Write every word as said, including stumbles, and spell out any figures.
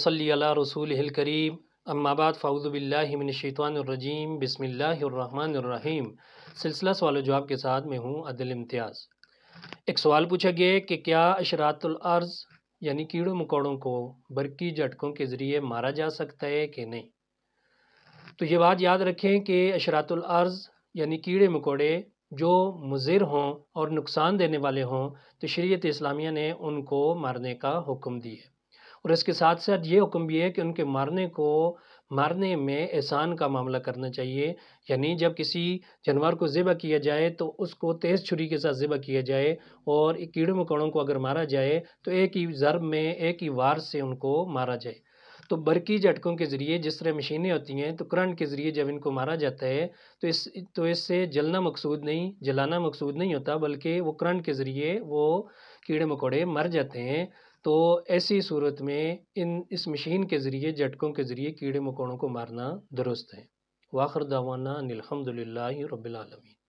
वसल्ली अला रसूलिहिल करीम अम्मा बाद फ़ाउज़ु बिल्लाहि मिनश्शैतानिर्रजीम बिस्मिल्लाहिर्रहमानिर्रहीम। सिलसिला सवाल जवाब के साथ मैं हूँ आदिल इम्तियाज़। एक सवाल पूछा गया कि क्या अशरातुल अर्ज़ यानी कीड़ों मकोड़ों को बरकी झटकों के ज़रिए मारा जा सकता है कि नहीं। तो ये बात याद रखें कि अशरातुल अर्ज़ यानी कीड़े मकोड़े जो मुज़िर हों और नुकसान देने वाले हों तो शरीयत इस्लामिया ने उनको मारने का हुक्म दिया है, और इसके साथ साथ ये हुक्म भी है कि उनके मारने को मारने में एहसान का मामला करना चाहिए, यानी जब किसी जानवर को ज़िबा किया जाए तो उसको तेज़ छुरी के साथ ज़िबा किया जाए और कीड़े मकोड़ों को अगर मारा जाए तो एक ही ज़र्ब में एक ही वार से उनको मारा जाए। तो बरकी झटकों के ज़रिए जिस तरह मशीनें होती हैं तो करंट के ज़रिए जब इनको मारा जाता है तो इस तो इससे जलना मकसूद नहीं जलाना मकसूद नहीं होता, बल्कि वो करंट के ज़रिए वो कीड़े मकोड़े मर जाते हैं। तो ऐसी सूरत में इन इस मशीन के ज़रिए झटकों के ज़रिए कीड़े मकोड़ों को मारना दुरुस्त है। वाखिर दावाना अनिल हम्दुलिल्लाहि रब्बिल आलमीन।